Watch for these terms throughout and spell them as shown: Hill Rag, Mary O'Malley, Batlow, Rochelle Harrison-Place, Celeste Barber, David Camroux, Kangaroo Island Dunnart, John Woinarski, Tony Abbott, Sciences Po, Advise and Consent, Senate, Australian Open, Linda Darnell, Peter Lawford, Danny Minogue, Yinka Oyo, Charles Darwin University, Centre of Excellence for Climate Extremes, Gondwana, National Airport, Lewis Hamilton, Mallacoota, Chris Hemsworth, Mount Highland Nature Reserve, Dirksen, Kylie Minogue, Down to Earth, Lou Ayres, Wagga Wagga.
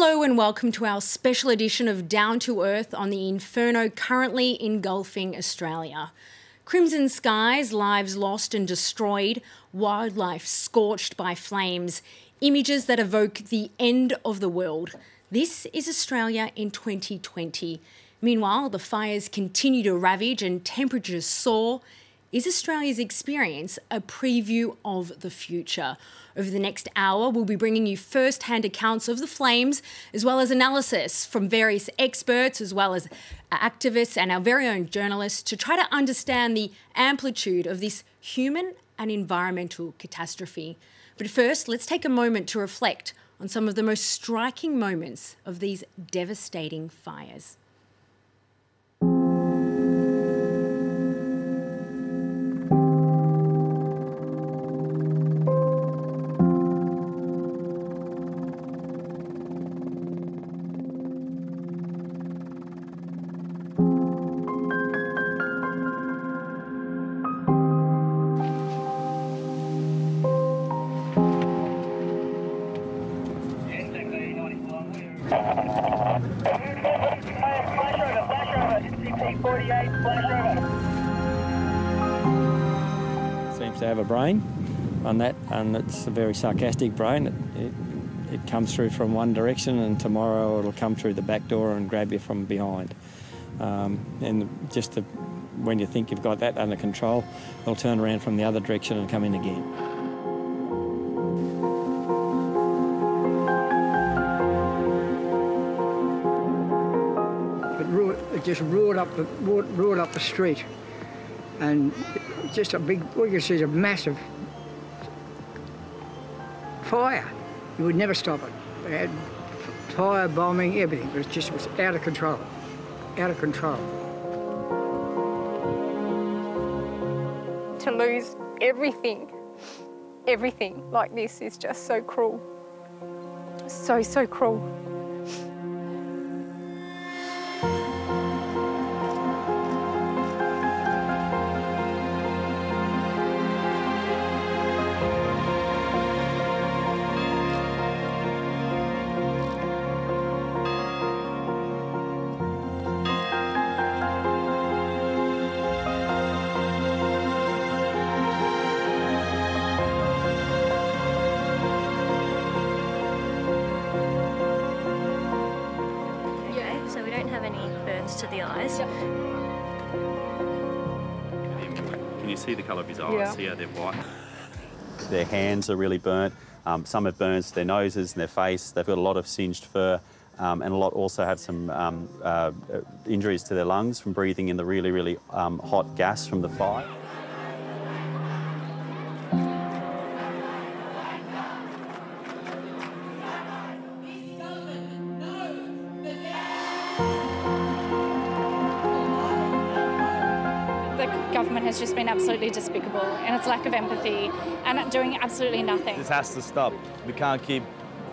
Hello and welcome to our special edition of Down to Earth on the inferno currently engulfing Australia. Crimson skies, lives lost and destroyed, wildlife scorched by flames, images that evoke the end of the world. This is Australia in 2020. Meanwhile, the fires continue to ravage and temperatures soar. Is Australia's experience a preview of the future? Over the next hour, we'll be bringing you first-hand accounts of the flames, as well as analysis from various experts, as well as activists and our very own journalists, to try to understand the amplitude of this human and environmental catastrophe. But first, let's take a moment to reflect on some of the most striking moments of these devastating fires. Seems to have a brain on that, and it's a very sarcastic brain. It comes through from one direction, and tomorrow it'll come through the back door and grab you from behind. And just when you think you've got that under control, it'll turn around from the other direction and come in again. It just roared up the street, and just a big, all you can see is a massive fire. You would never stop it. They had fire, bombing, everything. It was out of control, out of control. To lose everything like this is just so cruel. So cruel. To the eyes. Yep. Can you see the colour of his eyes? Yeah. See how they're white? Their hands are really burnt. Some have burns to their noses and their face. They've got a lot of singed fur, and a lot also have some injuries to their lungs from breathing in the really hot gas from the fire. It's just been absolutely despicable, and its lack of empathy, and doing absolutely nothing. This has to stop. We can't keep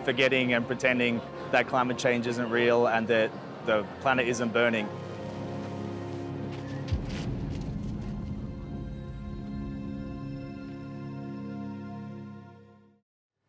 forgetting and pretending that climate change isn't real and that the planet isn't burning.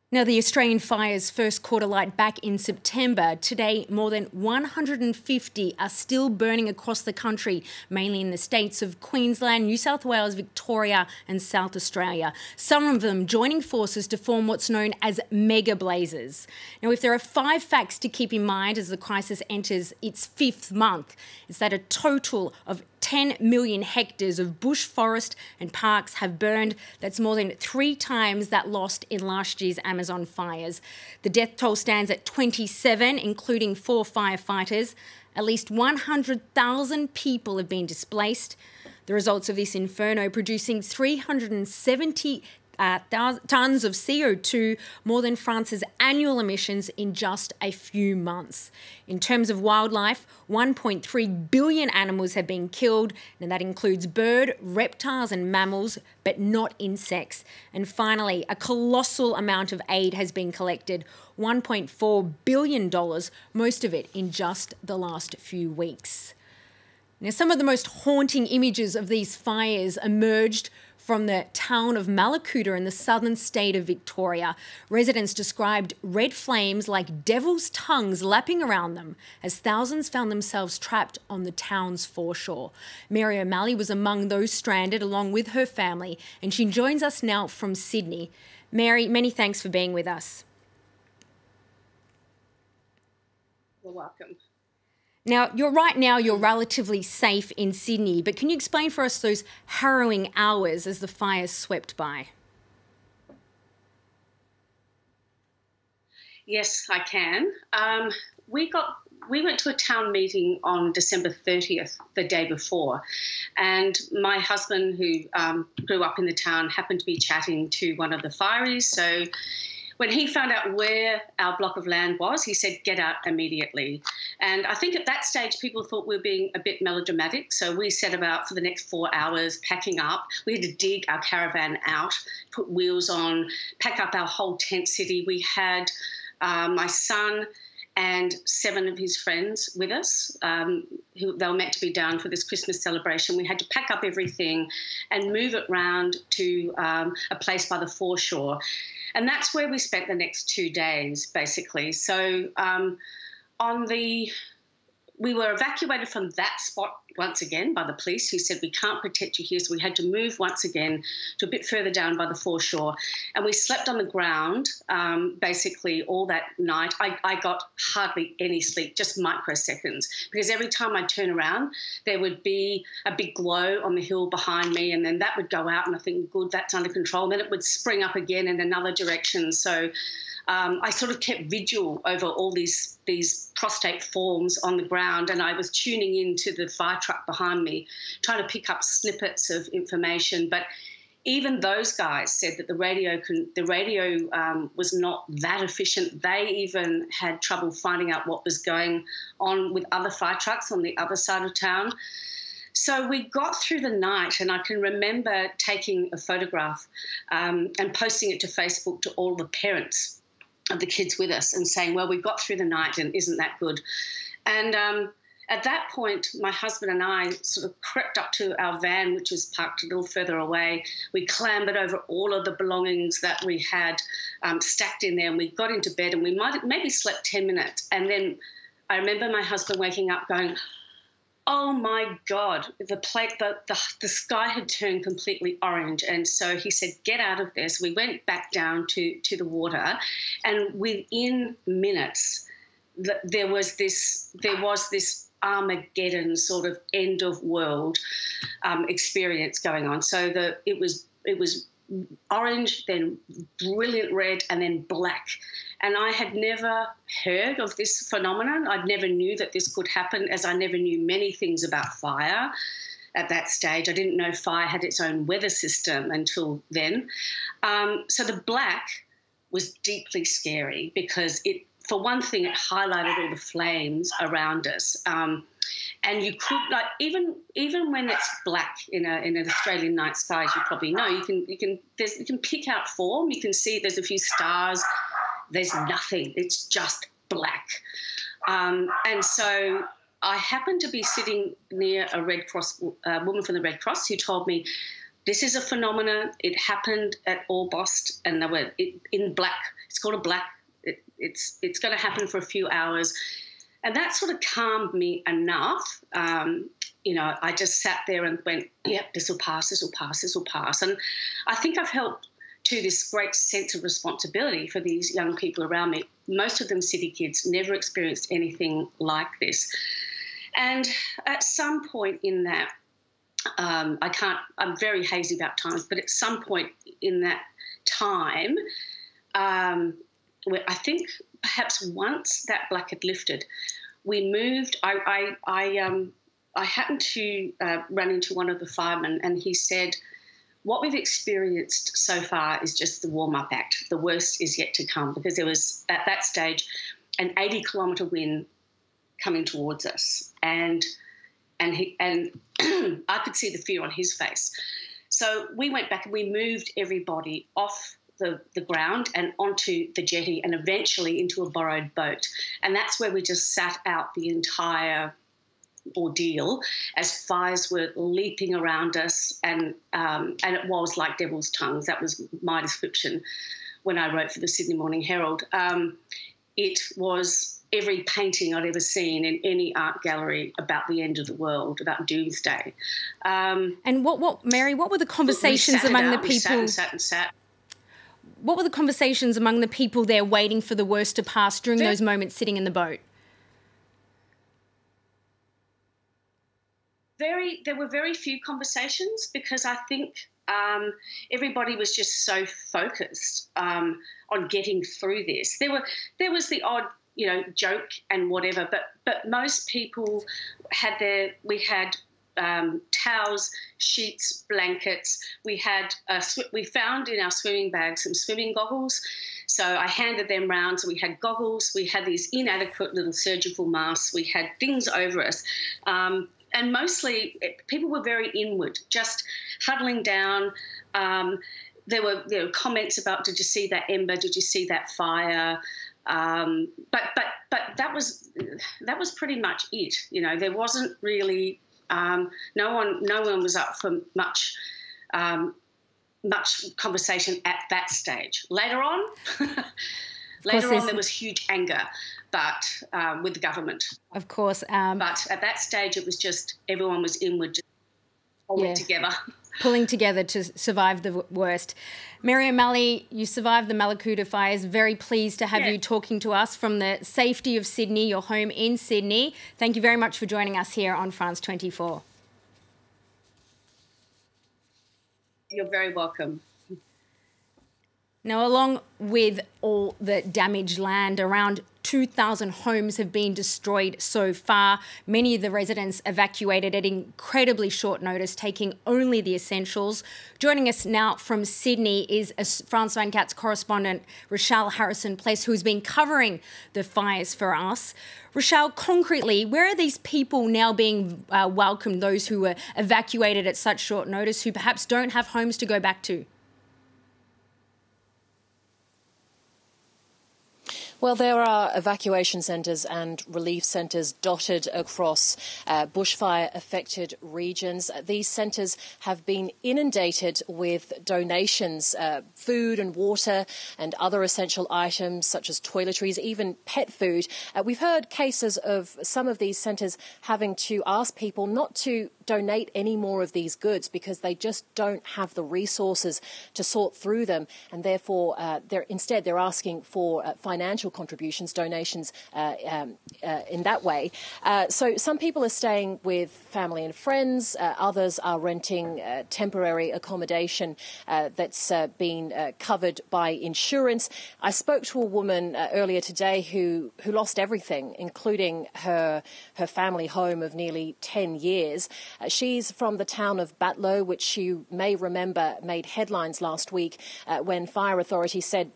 Now, the Australian fires first caught a light back in September. Today, more than 150 are still burning across the country, mainly in the states of Queensland, New South Wales, Victoria and South Australia. Some of them joining forces to form what's known as mega blazes. Now, if there are 5 facts to keep in mind as the crisis enters its 5th month, it's that a total of 10 million hectares of bush, forest and parks have burned. That's more than 3 times that lost in last year's Amazon fires. The death toll stands at 27, including 4 firefighters. At least 100,000 people have been displaced. The results of this inferno producing 370 tons of CO2, more than France's annual emissions in just a few months. In terms of wildlife, 1.3 billion animals have been killed, and that includes bird, reptiles and mammals, but not insects. And finally, a colossal amount of aid has been collected, $1.4 billion, most of it in just the last few weeks. Now, some of the most haunting images of these fires emerged from the town of Mallacoota in the southern state of Victoria. Residents described red flames like devil's tongues lapping around them as thousands found themselves trapped on the town's foreshore. Mary O'Malley was among those stranded along with her family, and she joins us now from Sydney. Mary, many thanks for being with us. You're welcome. Now, right now you're relatively safe in Sydney, but can you explain for us those harrowing hours as the fires swept by? Yes, I can. We went to a town meeting on December 30th, the day before, and my husband, who grew up in the town, happened to be chatting to one of the fireys, so when he found out where our block of land was, he said, "Get out immediately." And I think at that stage, people thought we were being a bit melodramatic. So we set about for the next 4 hours packing up. We had to dig our caravan out, put wheels on, pack up our whole tent city. We had my son and 7 of his friends with us. They were meant to be down for this Christmas celebration. We had to pack up everything and move it round to a place by the foreshore. And that's where we spent the next 2 days, basically. So we were evacuated from that spot once again by the police, who said, "We can't protect you here." So we had to move once again to a bit further down by the foreshore. And we slept on the ground basically all that night. I got hardly any sleep, just microseconds, because every time I'd turn around, there would be a big glow on the hill behind me, and then that would go out, and I think, good, that's under control. And then it would spring up again in another direction. So I sort of kept vigil over all these prostrate forms on the ground, and I was tuning into the fire truck behind me, trying to pick up snippets of information. But even those guys said that the radio was not that efficient. They even had trouble finding out what was going on with other fire trucks on the other side of town. So we got through the night, and I can remember taking a photograph and posting it to Facebook to all the parents of the kids with us and saying, "Well, we got through the night, and isn't that good?" And at that point, my husband and I sort of crept up to our van, which was parked a little further away. We clambered over all of the belongings that we had stacked in there, and we got into bed, and we maybe slept 10 minutes. And then I remember my husband waking up going, "Oh my God, the sky had turned completely orange." And so he said, "Get out of there." So we went back down to the water, and within minutes, there was this Armageddon sort of end of world experience going on. So it was orange, then brilliant red, and then black. And I had never heard of this phenomenon. I never knew that this could happen, as I never knew many things about fire at that stage. I didn't know fire had its own weather system until then. So the black was deeply scary because it, for one thing, it highlighted all the flames around us. And you could, like, even when it's black in an Australian night sky, as you probably know, you can pick out form. You can see there's a few stars. There's nothing. It's just black. And so I happened to be sitting near a Red Cross woman from the Red Cross, who told me, "This is a phenomenon. It happened at Orbost, and they were in black. It's called a black. It's going to happen for a few hours." And that sort of calmed me enough. You know, I just sat there and went, "Yep, this will pass, this will pass, this will pass." And I think I've helped to this great sense of responsibility for these young people around me. Most of them city kids, never experienced anything like this. And at some point in that, I'm very hazy about times, but at some point in that time, I think perhaps once that black had lifted, we moved. I happened to run into one of the firemen, and he said, "What we've experienced so far is just the warm-up act. The worst is yet to come," because there was, at that stage, an 80-kilometre wind coming towards us, and I could see the fear on his face. So we went back and we moved everybody off the ground and onto the jetty and eventually into a borrowed boat. And that's where we just sat out the entire ordeal as fires were leaping around us, and it was like devil's tongues. That was my description when I wrote for the Sydney Morning Herald. It was every painting I'd ever seen in any art gallery about the end of the world, about doomsday. And what, Mary, what were the conversations among the people? We sat and sat. What were the conversations among the people there waiting for the worst to pass during those moments sitting in the boat? There were very few conversations, because I think everybody was just so focused on getting through this. There was the odd, joke and whatever, but most people had we had towels, sheets, blankets. We found in our swimming bags some swimming goggles, so I handed them round. So we had goggles, we had these inadequate little surgical masks, we had things over us. And mostly people were very inward, just huddling down. There were comments about, did you see that ember? Did you see that fire? But that was pretty much it. There wasn't really no one was up for much. Much conversation at that stage. Later on, there was huge anger, but with the government. Of course. But at that stage, it was just everyone was inward, just holding together. Pulling together to survive the worst. Mary O'Malley, you survived the Mallacoota fires. Very pleased to have you talking to us from the safety of Sydney, your home in Sydney. Thank you very much for joining us here on France 24. You're very welcome. Now, along with all the damaged land, around 2,000 homes have been destroyed so far. Many of the residents evacuated at incredibly short notice, taking only the essentials. Joining us now from Sydney is France 24's correspondent, Rochelle Harrison-Place, who's been covering the fires for us. Rochelle, concretely, where are these people now being welcomed, those who were evacuated at such short notice, who perhaps don't have homes to go back to? Well, there are evacuation centres and relief centres dotted across bushfire-affected regions. These centres have been inundated with donations, food and water and other essential items such as toiletries, even pet food. We've heard cases of some of these centres having to ask people not to donate any more of these goods because they just don't have the resources to sort through them, and therefore instead they're asking for financial contributions, donations in that way. So some people are staying with family and friends, others are renting temporary accommodation that's been covered by insurance. I spoke to a woman earlier today who lost everything, including her family home of nearly 10 years. She's from the town of Batlow, which you may remember made headlines last week when fire authorities said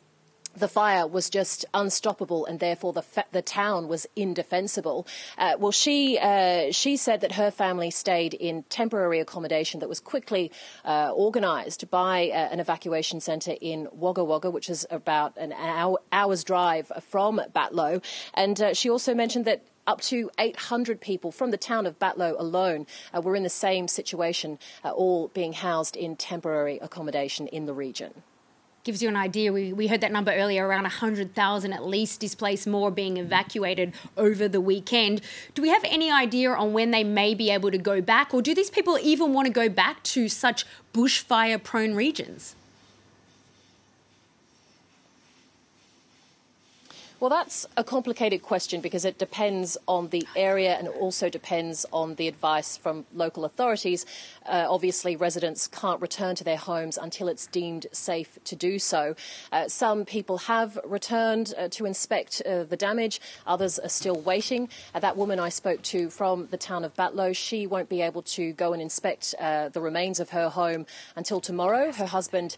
the fire was just unstoppable and therefore the town was indefensible. Well, she said that her family stayed in temporary accommodation that was quickly organised by an evacuation centre in Wagga Wagga, which is about an hour's drive from Batlow. And she also mentioned that up to 800 people from the town of Batlow alone were in the same situation, all being housed in temporary accommodation in the region. Gives you an idea. We heard that number earlier, around 100,000 at least displaced, more being evacuated over the weekend. Do we have any idea on when they may be able to go back, or do these people even want to go back to such bushfire-prone regions? Well, that's a complicated question because it depends on the area and also depends on the advice from local authorities. Obviously, residents can't return to their homes until it's deemed safe to do so. Some people have returned to inspect the damage. Others are still waiting. That woman I spoke to from the town of Batlow, she won't be able to go and inspect the remains of her home until tomorrow. Her husband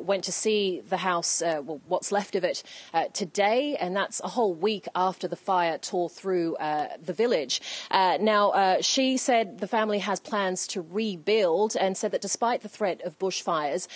went to see the house, well, what's left of it, today, and that's a whole week after the fire tore through the village. Now, she said the family has plans to rebuild and said that despite the threat of bushfires,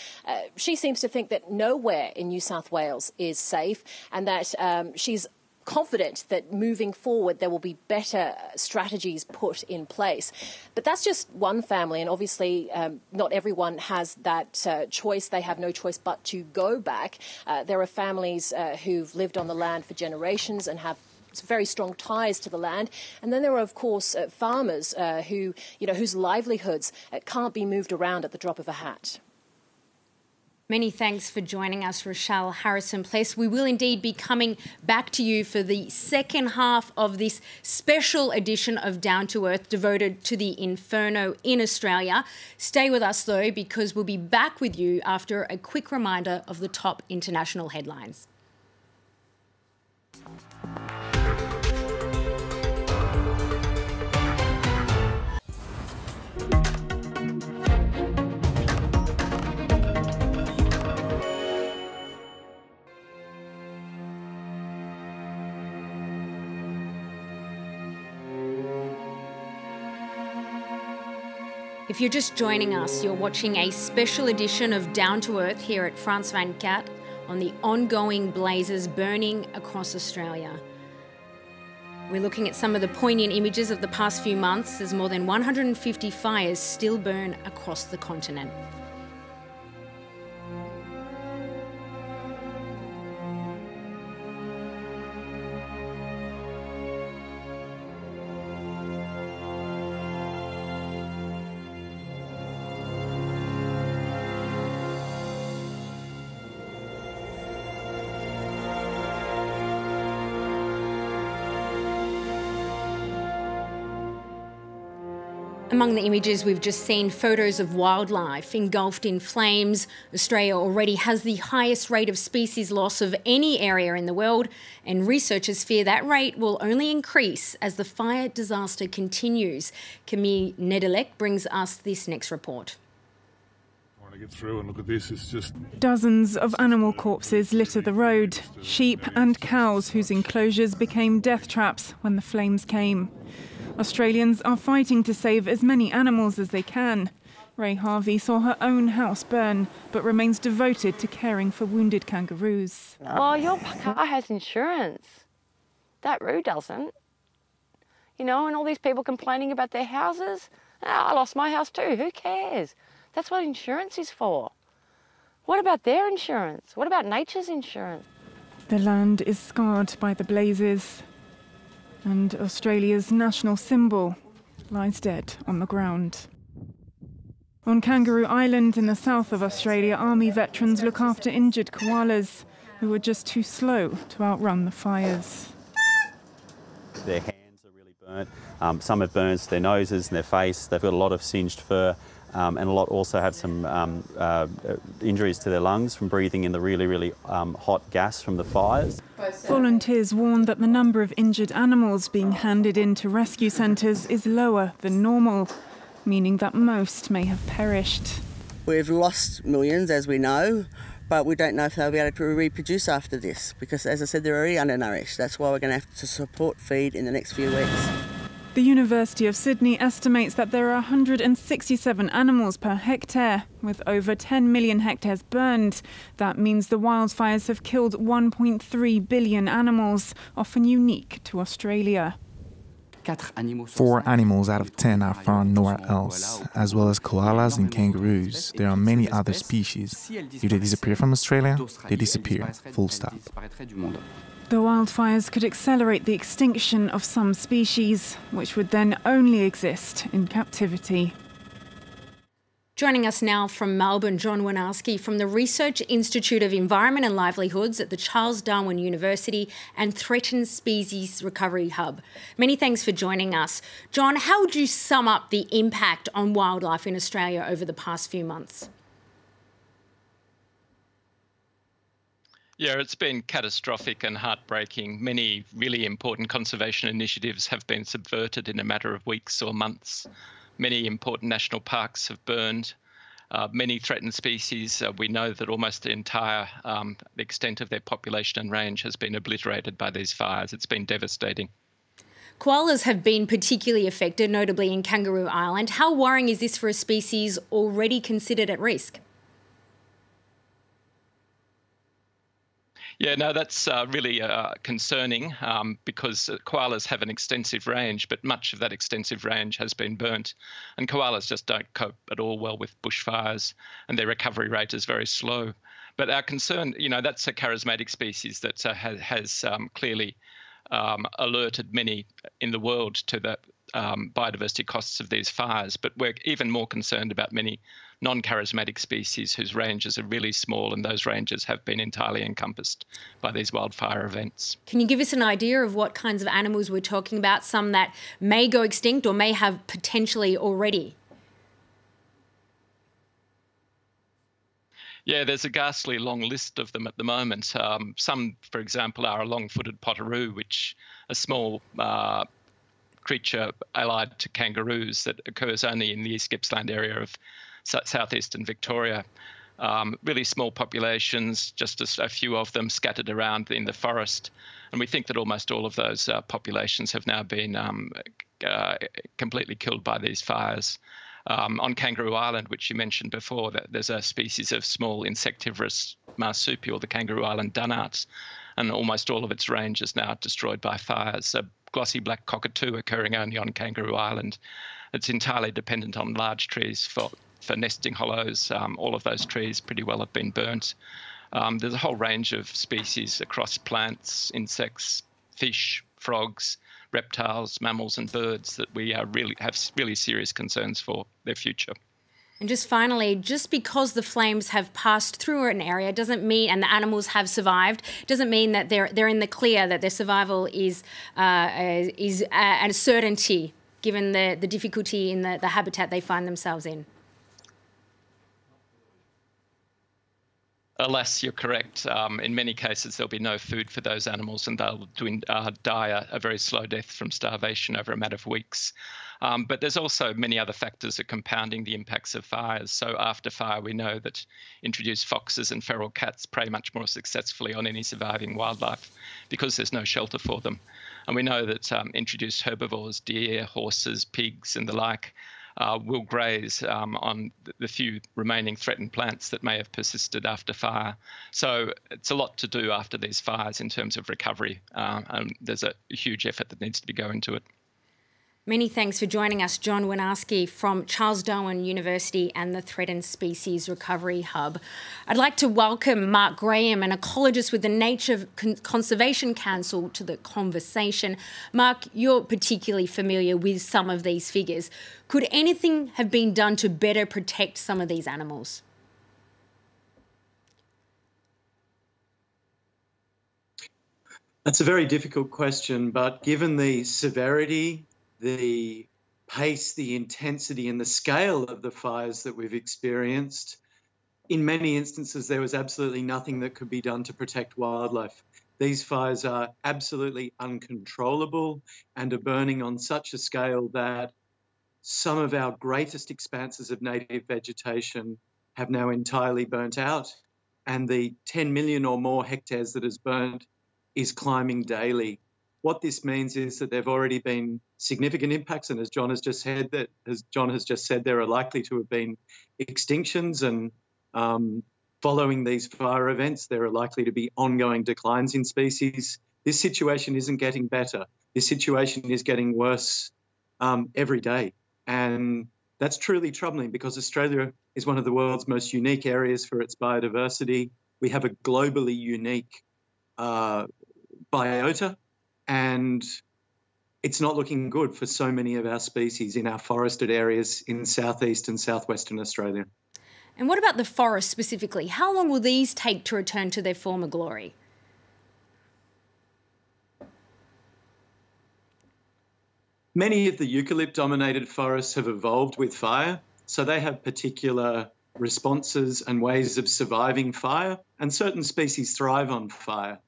she seems to think that nowhere in New South Wales is safe, and that she's confident that moving forward there will be better strategies put in place. But that's just one family, and obviously not everyone has that choice. They have no choice but to go back. There are families who've lived on the land for generations and have very strong ties to the land, and then there are, of course, farmers who, you know, whose livelihoods can't be moved around at the drop of a hat. Many thanks for joining us, Rochelle Harrison-Place. We will indeed be coming back to you for the second half of this special edition of Down to Earth devoted to the inferno in Australia. Stay with us, though, because we'll be back with you after a quick reminder of the top international headlines. If you're just joining us, you're watching a special edition of Down to Earth here at France 24 on the ongoing blazes burning across Australia. We're looking at some of the poignant images of the past few months as more than 150 fires still burn across the continent. Among the images we've just seen, photos of wildlife engulfed in flames. Australia already has the highest rate of species loss of any area in the world, and researchers fear that rate will only increase as the fire disaster continues. Camille Nedelec brings us this next report. Get through and look at this. It's just dozens of animal corpses litter the road. Sheep and cows whose enclosures became death traps when the flames came. Australians are fighting to save as many animals as they can. Ray Harvey saw her own house burn, but remains devoted to caring for wounded kangaroos. Well, your car has insurance. That road doesn't. You know, and all these people complaining about their houses. Oh, I lost my house too. Who cares? That's what insurance is for. What about their insurance? What about nature's insurance? The land is scarred by the blazes, and Australia's national symbol lies dead on the ground. On Kangaroo Island in the south of Australia, army veterans look after injured koalas who are just too slow to outrun the fires. Their hands are really burnt. Some have burns to their noses and their face. They've got a lot of singed fur. And a lot also have some injuries to their lungs from breathing in the really hot gas from the fires. Volunteers warn that the number of injured animals being handed in to rescue centres is lower than normal, meaning that most may have perished. We've lost millions, as we know, but we don't know if they'll be able to reproduce after this because, as I said, they're already undernourished. That's why we're going to have to support feed in the next few weeks. The University of Sydney estimates that there are 167 animals per hectare, with over 10 million hectares burned. That means the wildfires have killed 1.3 billion animals, often unique to Australia. 4 animals out of 10 are found nowhere else. As well as koalas and kangaroos, there are many other species. If they disappear from Australia, they disappear, full stop. The wildfires could accelerate the extinction of some species, which would then only exist in captivity. Joining us now from Melbourne, John Woinarski from the Research Institute of Environment and Livelihoods at the Charles Darwin University and Threatened Species Recovery Hub. Many thanks for joining us. John, how would you sum up the impact on wildlife in Australia over the past few months? Yeah, it's been catastrophic and heartbreaking. Many really important conservation initiatives have been subverted in a matter of weeks or months. Many important national parks have burned. Many threatened species, we know that almost the entire extent of their population and range has been obliterated by these fires. It's been devastating. Koalas have been particularly affected, notably in Kangaroo Island. How worrying is this for a species already considered at risk? Yeah, no, that's really concerning because koalas have an extensive range, but much of that extensive range has been burnt. And koalas just don't cope at all well with bushfires, and their recovery rate is very slow. But our concern, you know, that's a charismatic species that has clearly alerted many in the world to the biodiversity costs of these fires. But we're even more concerned about many non-charismatic species whose ranges are really small, and those ranges have been entirely encompassed by these wildfire events. Can you give us an idea of what kinds of animals we're talking about, some that may go extinct or may have potentially already? Yeah, there's a ghastly long list of them at the moment. Some, for example, are a long-footed potteroo, which a small creature allied to kangaroos that occurs only in the East Gippsland area of southeastern Victoria. Really small populations, just a few of them scattered around in the forest. And we think that almost all of those populations have now been completely killed by these fires. On Kangaroo Island, which you mentioned before, there's a species of small insectivorous marsupial, the Kangaroo Island Dunnart, and almost all of its range is now destroyed by fires. A glossy black cockatoo occurring only on Kangaroo Island. It's entirely dependent on large trees for nesting hollows. All of those trees pretty well have been burnt. There's a whole range of species across plants, insects, fish, frogs, reptiles, mammals and birds that we have really serious concerns for their future. And just finally, just because the flames have passed through an area doesn't mean, and the animals have survived, doesn't mean that they're in the clear, that their survival is a certainty given the difficulty in the habitat they find themselves in. Alas, you're correct. In many cases, there'll be no food for those animals and they'll die a very slow death from starvation over a matter of weeks. But there's also many other factors that are compounding the impacts of fires. So after fire, we know that introduced foxes and feral cats prey much more successfully on any surviving wildlife because there's no shelter for them. And we know that introduced herbivores, deer, horses, pigs and the like, will graze on the few remaining threatened plants that may have persisted after fire. So it's a lot to do after these fires in terms of recovery, and there's a huge effort that needs to go into it. Many thanks for joining us, John Woinarski from Charles Darwin University and the Threatened Species Recovery Hub. I'd like to welcome Mark Graham, an ecologist with the Nature Conservation Council, to the conversation. Mark, you're particularly familiar with some of these figures. Could anything have been done to better protect some of these animals? That's a very difficult question, but given the severity, the pace, the intensity and the scale of the fires that we've experienced, in many instances there was absolutely nothing that could be done to protect wildlife. These fires are absolutely uncontrollable and are burning on such a scale that some of our greatest expanses of native vegetation have now entirely burnt out, and the 10 million or more hectares that is burnt is climbing daily. What this means is that there have already been significant impacts, and as John has just said, there are likely to have been extinctions, and following these fire events, there are likely to be ongoing declines in species. This situation isn't getting better. This situation is getting worse every day, and that's truly troubling because Australia is one of the world's most unique areas for its biodiversity. We have a globally unique biota. And it's not looking good for so many of our species in our forested areas in southeast and southwestern Australia. And what about the forest specifically? How long will these take to return to their former glory? Many of the eucalypt-dominated forests have evolved with fire, so they have particular responses and ways of surviving fire, and certain species thrive on fire.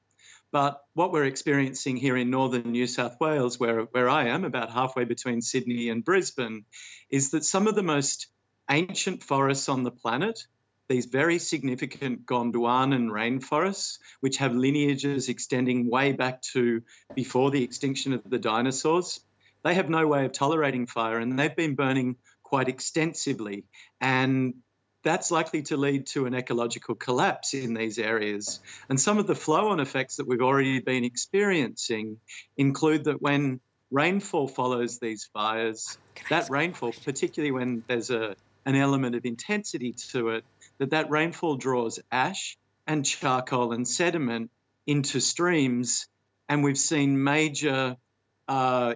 But what we're experiencing here in northern New South Wales, where I am, about halfway between Sydney and Brisbane, is that some of the most ancient forests on the planet, these very significant Gondwanan rainforests, which have lineages extending way back to before the extinction of the dinosaurs, they have no way of tolerating fire, and they've been burning quite extensively. And that's likely to lead to an ecological collapse in these areas. And some of the flow-on effects that we've already been experiencing include that when rainfall follows these fires, that rainfall, particularly when there's an element of intensity to it, that rainfall draws ash and charcoal and sediment into streams, and we've seen major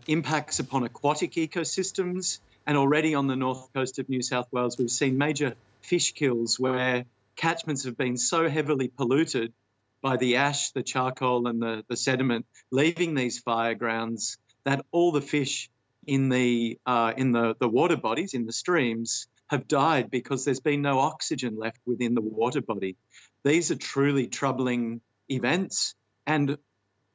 impacts upon aquatic ecosystems. And already on the north coast of New South Wales, we've seen major fish kills where catchments have been so heavily polluted by the ash, the charcoal and the sediment leaving these fire grounds that all the fish in the water bodies, in the streams, have died because there's been no oxygen left within the water body. These are truly troubling events, and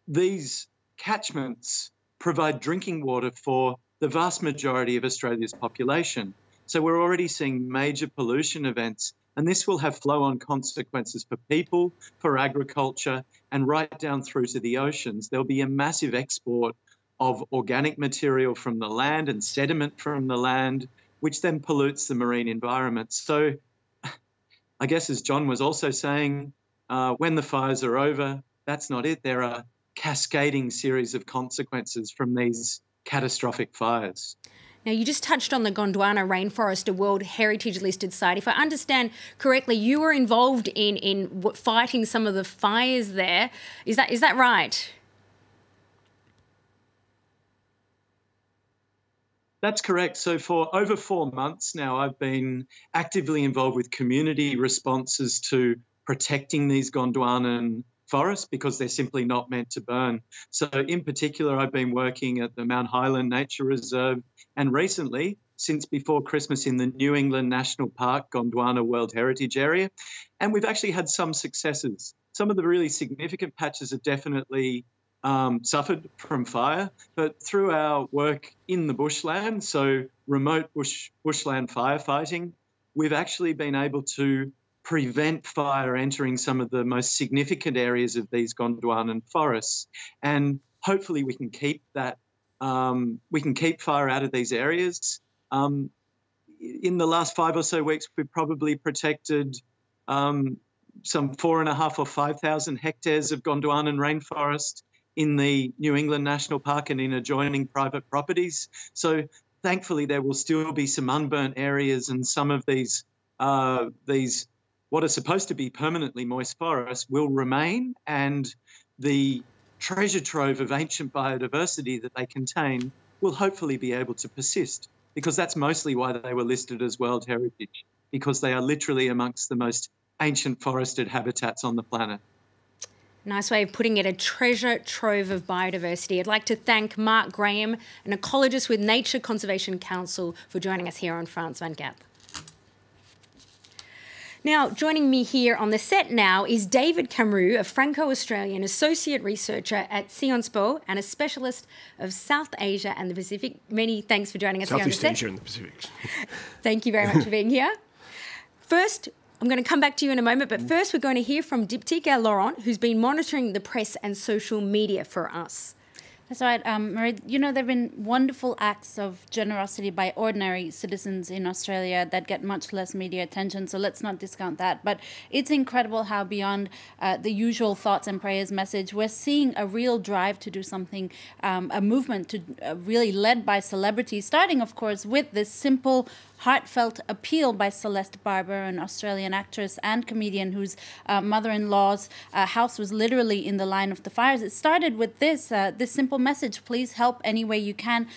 these catchments provide drinking water for the vast majority of Australia's population. So we're already seeing major pollution events, and this will have flow-on consequences for people, for agriculture, and right down through to the oceans. There'll be a massive export of organic material from the land and sediment from the land, which then pollutes the marine environment. So I guess, as John was also saying, when the fires are over, that's not it. There are cascading series of consequences from these catastrophic fires. Now, you just touched on the Gondwana Rainforest, a World Heritage listed site. If I understand correctly, you were involved in fighting some of the fires there. Is that right? That's correct. So for over 4 months now, I've been actively involved with community responses to protecting these Gondwanan forests because they're simply not meant to burn. So in particular, I've been working at the Mount Highland Nature Reserve, and recently, since before Christmas, in the New England National Park, Gondwana World Heritage Area. And we've actually had some successes. Some of the really significant patches have definitely suffered from fire, but through our work in the bushland, so remote bushland firefighting, we've actually been able to prevent fire entering some of the most significant areas of these Gondwanan forests. And hopefully we can keep that, we can keep fire out of these areas. In the last 5 or so weeks, we've probably protected some 4,500 or 5,000 hectares of Gondwanan rainforest in the New England National Park and in adjoining private properties. So thankfully there will still be some unburnt areas, and some of these what are supposed to be permanently moist forests will remain, and the treasure trove of ancient biodiversity that they contain will hopefully be able to persist, because that's mostly why they were listed as World Heritage, because they are literally amongst the most ancient forested habitats on the planet. Nice way of putting it, a treasure trove of biodiversity. I'd like to thank Mark Graham, an ecologist with Nature Conservation Council, for joining us here on France 24. Now, joining me here on the set now is David Camroux, a Franco-Australian associate researcher at Sciences Po and a specialist of South Asia and the Pacific. Many thanks for joining us here on the set. Southeast Asia and the Pacific. Thank you very much for being here. First, I'm going to come back to you in a moment, but first we're going to hear from Diptyka Laurent, who's been monitoring the press and social media for us. That's right, Marie. You know, there have been wonderful acts of generosity by ordinary citizens in Australia that get much less media attention, so let's not discount that. But it's incredible how beyond the usual thoughts and prayers message, we're seeing a real drive to do something, a movement to really led by celebrities, starting, of course, with this simple heartfelt appeal by Celeste Barber, an Australian actress and comedian whose mother-in-law's house was literally in the line of the fires. It started with this, this simple message: please help any way you can.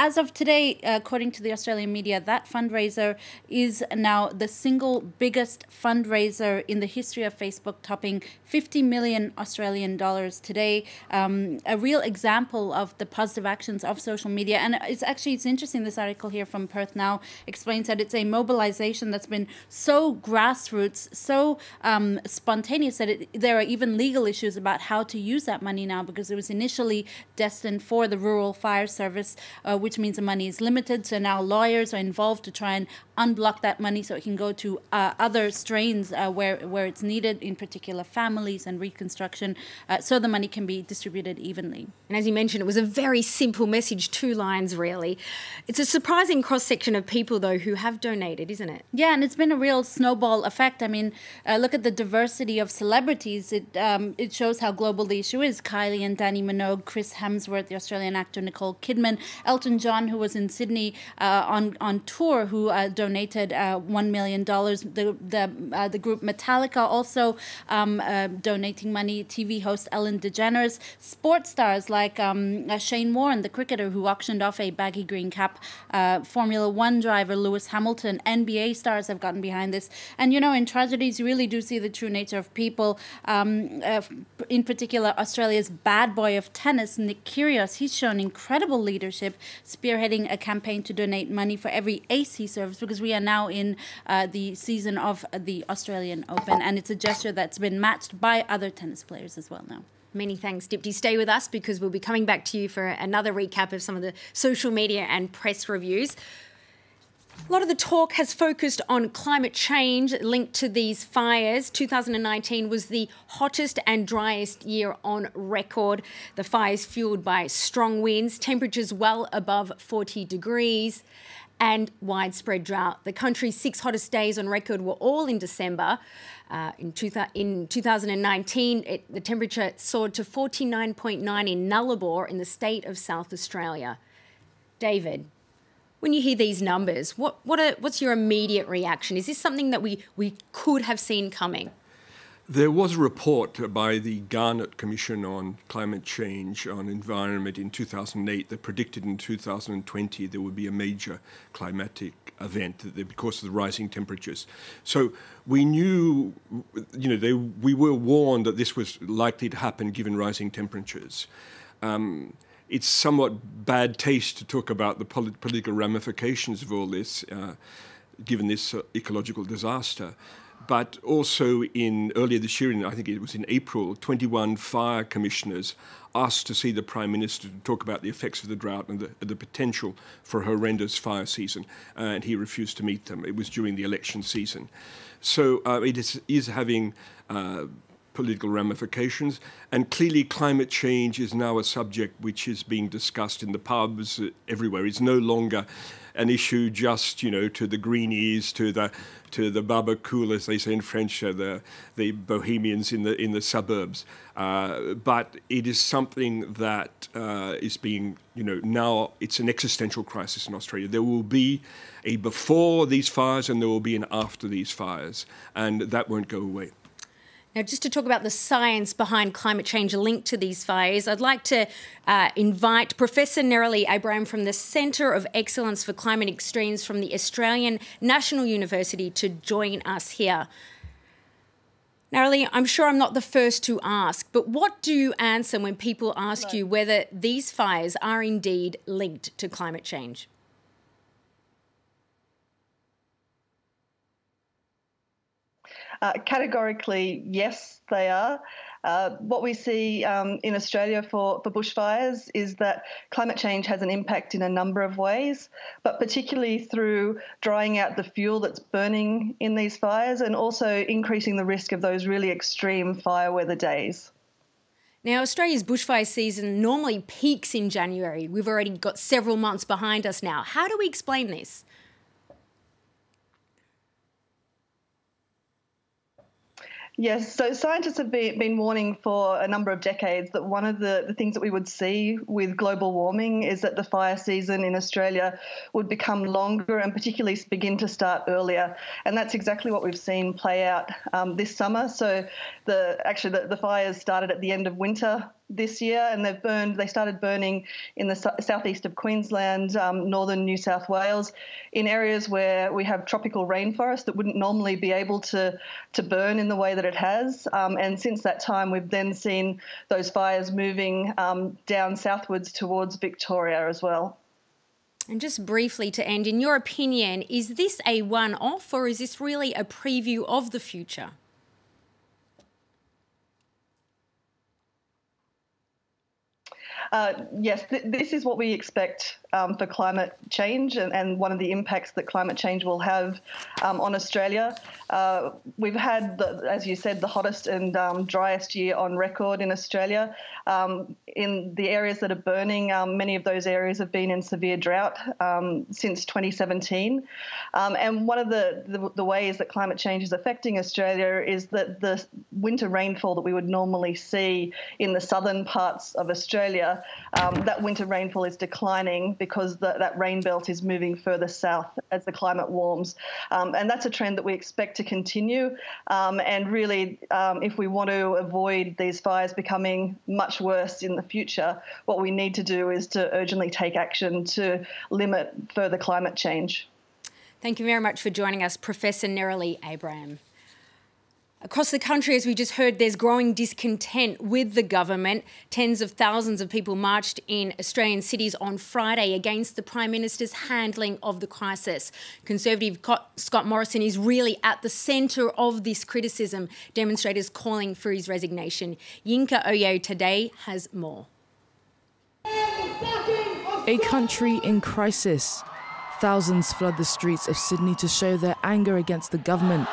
As of today, according to the Australian media, that fundraiser is now the single biggest fundraiser in the history of Facebook, topping $50 million Australian dollars today. A real example of the positive actions of social media. And it's interesting, this article here from Perth Now explains that it's a mobilization that's been so grassroots, so spontaneous that there are even legal issues about how to use that money now, because it was initially destined for the Rural Fire Service, which means the money is limited. So now lawyers are involved to try and unblock that money so it can go to other strains where it's needed, in particular families and reconstruction, so the money can be distributed evenly. And as you mentioned, it was a very simple message, 2 lines really. It's a surprising cross-section of people, though, who have donated, isn't it? Yeah, and it's been a real snowball effect. I mean, look at the diversity of celebrities. It shows how global the issue is. Kylie and Danny Minogue, Chris Hemsworth, the Australian actor Nicole Kidman, Elton John, who was in Sydney on tour, who donated $1 million. The group Metallica also donating money. TV host Ellen DeGeneres, sports stars like Shane Warne, the cricketer, who auctioned off a baggy green cap. Formula One driver Lewis Hamilton, NBA stars have gotten behind this. And you know, in tragedies, you really do see the true nature of people. In particular, Australia's bad boy of tennis, Nick Kyrgios, he's shown incredible leadership, spearheading a campaign to donate money for every ace he serves, because we are now in the season of the Australian Open, and it's a gesture that's been matched by other tennis players as well now. Many thanks, Dipti. Stay with us because we'll be coming back to you for another recap of some of the social media and press reviews. A lot of the talk has focused on climate change linked to these fires. 2019 was the hottest and driest year on record. The fires fueled by strong winds, temperatures well above 40 degrees, and widespread drought. The country's 6 hottest days on record were all in December. In 2019, the temperature soared to 49.9 in Nullarbor in the state of South Australia. David, when you hear these numbers, what's your immediate reaction? Is this something that we could have seen coming? There was a report by the Garnett Commission on Climate Change on Environment in 2008 that predicted in 2020 there would be a major climatic event because of the rising temperatures. So we knew, you know, we were warned that this was likely to happen given rising temperatures. It's somewhat bad taste to talk about the political ramifications of all this, given this ecological disaster. But also earlier this year, I think it was in April, 21 fire commissioners asked to see the Prime Minister to talk about the effects of the drought and the potential for a horrendous fire season, and he refused to meet them. It was during the election season. So it is having political ramifications, and clearly climate change is now a subject which is being discussed in the pubs everywhere. It's no longer an issue just, you know, to the greenies, to the barbacool, as they say in French, the bohemians in the suburbs. But it is something that is being, you know, now it's an existential crisis in Australia. There will be a before these fires and there will be an after these fires, and that won't go away. Now, just to talk about the science behind climate change linked to these fires, I'd like to invite Professor Nerilie Abram from the Centre of Excellence for Climate Extremes from the Australian National University to join us here. Nerilie, I'm sure I'm not the first to ask, but what do you answer when people ask you whether these fires are indeed linked to climate change? Categorically, yes, they are. What we see in Australia for bushfires is that climate change has an impact in a number of ways, but particularly through drying out the fuel that's burning in these fires and also increasing the risk of those really extreme fire weather days. Now, Australia's bushfire season normally peaks in January. We've already got several months behind us now. How do we explain this? Yes, so scientists have been warning for a number of decades that one of the things that we would see with global warming is that the fire season in Australia would become longer and particularly begin to start earlier. And that's exactly what we've seen play out this summer. So actually the fires started at the end of winter this year, and they started burning in the southeast of Queensland, northern New South Wales, in areas where we have tropical rainforest that wouldn't normally be able to burn in the way that it has. And since that time, we've then seen those fires moving down southwards towards Victoria as well. And just briefly to end, in your opinion, is this a one-off or is this really a preview of the future? Yes, this is what we expect for climate change and one of the impacts that climate change will have on Australia. We've had, as you said, the hottest and driest year on record in Australia. In the areas that are burning, many of those areas have been in severe drought since 2017. And one of the ways that climate change is affecting Australia is that the winter rainfall that we would normally see in the southern parts of Australia, that winter rainfall is declining because that rain belt is moving further south as the climate warms. And that's a trend that we expect to continue. And really, if we want to avoid these fires becoming much worse in the future, what we need to do is to urgently take action to limit further climate change. Thank you very much for joining us, Professor Nerilie Abram. Across the country, as we just heard, there's growing discontent with the government. Tens of thousands of people marched in Australian cities on Friday against the Prime Minister's handling of the crisis. Conservative Scott Morrison is really at the centre of this criticism, demonstrators calling for his resignation. Yinka Oyo today has more. A country in crisis. Thousands flood the streets of Sydney to show their anger against the government.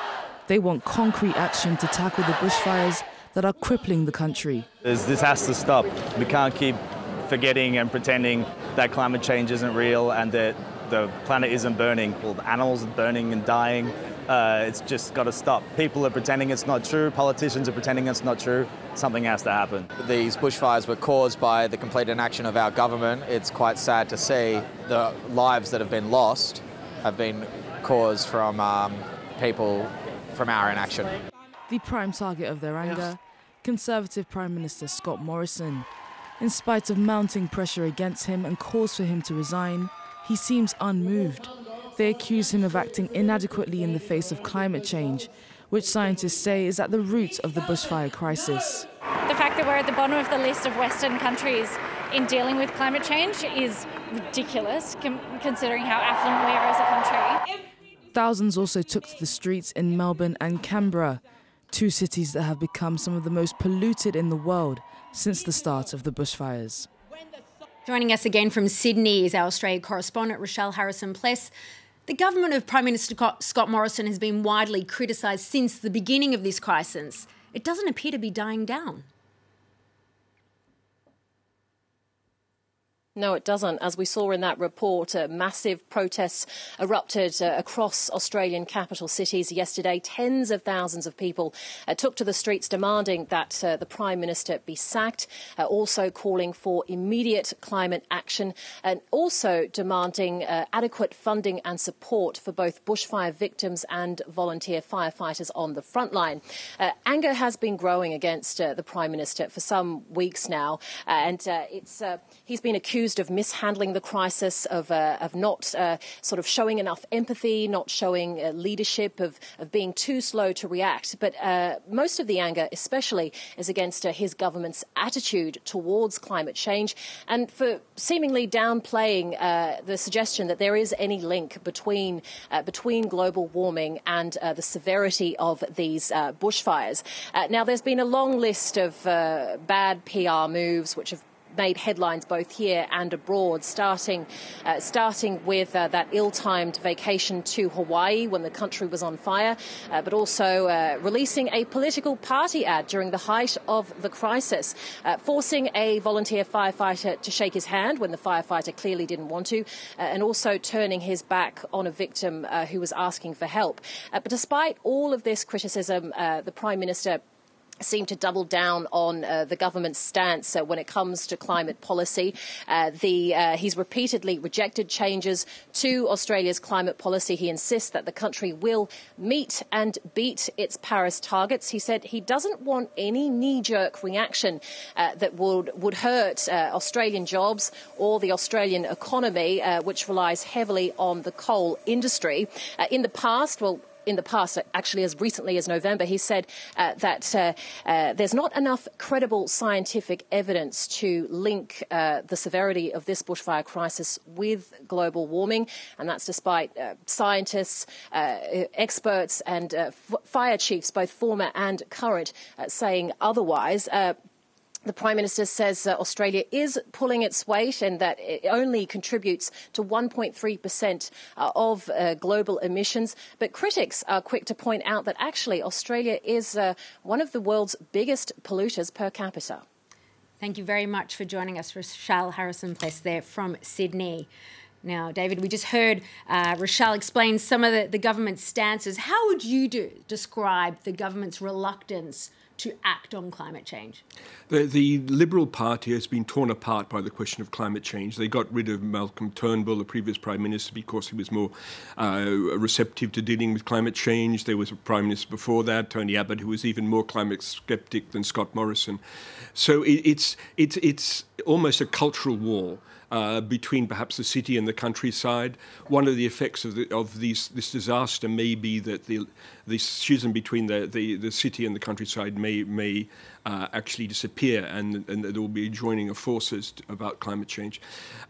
They want concrete action to tackle the bushfires that are crippling the country. This has to stop. We can't keep forgetting and pretending that climate change isn't real and that the planet isn't burning. Well, the animals are burning and dying. It's just got to stop. People are pretending it's not true. Politicians are pretending it's not true. Something has to happen. These bushfires were caused by the complete inaction of our government. It's quite sad to see the lives that have been lost have been caused from people from our inaction. The prime target of their anger, Conservative Prime Minister Scott Morrison. In spite of mounting pressure against him and calls for him to resign, he seems unmoved. They accuse him of acting inadequately in the face of climate change, which scientists say is at the root of the bushfire crisis. The fact that we're at the bottom of the list of Western countries in dealing with climate change is ridiculous, considering how affluent we are as a country. Thousands also took to the streets in Melbourne and Canberra, two cities that have become some of the most polluted in the world since the start of the bushfires. Joining us again from Sydney is our Australia correspondent, Rochelle Harrison-Place. The government of Prime Minister Scott Morrison has been widely criticised since the beginning of this crisis. It doesn't appear to be dying down. No, it doesn't. As we saw in that report, massive protests erupted across Australian capital cities yesterday. Tens of thousands of people took to the streets demanding that the Prime Minister be sacked, also calling for immediate climate action and also demanding adequate funding and support for both bushfire victims and volunteer firefighters on the front line. Anger has been growing against the Prime Minister for some weeks now, and he's been accused of mishandling the crisis, of not sort of showing enough empathy, not showing leadership, of being too slow to react. But most of the anger especially is against his government's attitude towards climate change and for seemingly downplaying the suggestion that there is any link between global warming and the severity of these bushfires. Now, there's been a long list of bad PR moves which have made headlines both here and abroad, starting with that ill-timed vacation to Hawaii when the country was on fire, but also releasing a political party ad during the height of the crisis, forcing a volunteer firefighter to shake his hand when the firefighter clearly didn't want to, and also turning his back on a victim who was asking for help. But despite all of this criticism, the Prime Minister seem to double down on the government's stance when it comes to climate policy. He's repeatedly rejected changes to Australia's climate policy. He insists that the country will meet and beat its Paris targets. He said he doesn't want any knee-jerk reaction that would hurt Australian jobs or the Australian economy, which relies heavily on the coal industry. In the past, actually as recently as November, he said that there's not enough credible scientific evidence to link the severity of this bushfire crisis with global warming, and that's despite scientists, experts and fire chiefs, both former and current, saying otherwise. The Prime Minister says Australia is pulling its weight and that it only contributes to 1.3% of global emissions. But critics are quick to point out that actually Australia is one of the world's biggest polluters per capita. Thank you very much for joining us, Rochelle Harrison-Place there from Sydney. Now, David, we just heard Rochelle explain some of the government's stances. How would you describe the government's reluctance to act on climate change? The Liberal Party has been torn apart by the question of climate change. They got rid of Malcolm Turnbull, the previous Prime Minister, because he was more receptive to dealing with climate change. There was a Prime Minister before that, Tony Abbott, who was even more climate sceptic than Scott Morrison. So it's almost a cultural war between perhaps the city and the countryside. One of the effects of this disaster may be that the schism between the city and the countryside may actually disappear, and there will be a joining of forces about climate change.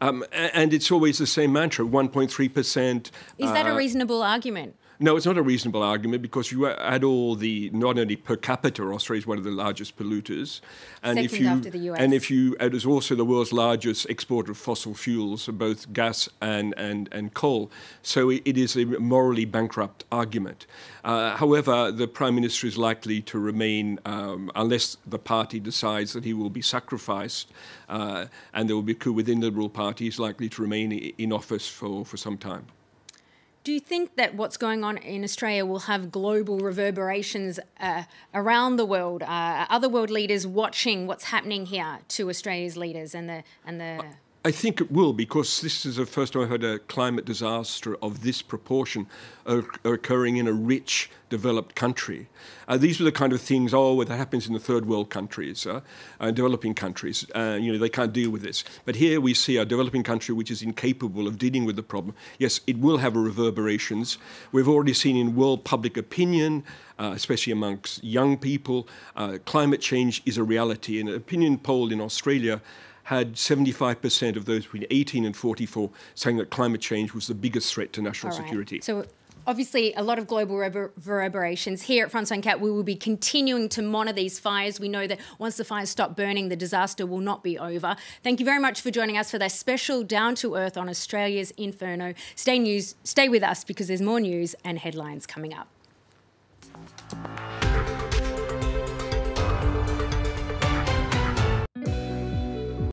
And it's always the same mantra, 1.3%. Is that a reasonable argument? No, it's not a reasonable argument, because you add all the, not only per capita, Australia is one of the largest polluters. And second after the US. And it is also the world's largest exporter of fossil fuels, both gas and coal. So it is a morally bankrupt argument. However, the Prime Minister is likely to remain, unless the party decides that he will be sacrificed, and there will be a coup within the Liberal Party, is likely to remain in office for some time. Do you think that what's going on in Australia will have global reverberations around the world? Are other world leaders watching what's happening here to Australia's leaders and the? I think it will, because this is the first time I've heard a climate disaster of this proportion occurring in a rich, developed country. These were the kind of things, that happens in the third world countries, developing countries. They can't deal with this. But here we see a developing country which is incapable of dealing with the problem. Yes, it will have reverberations. We've already seen in world public opinion, especially amongst young people, climate change is a reality. And an opinion poll in Australia had 75% of those between 18 and 44 saying that climate change was the biggest threat to national security. So obviously a lot of global reverberations. Here at France 24, we will be continuing to monitor these fires. We know that once the fires stop burning, the disaster will not be over. Thank you very much for joining us for that special Down to Earth on Australia's Inferno. Stay with us, because there's more news and headlines coming up.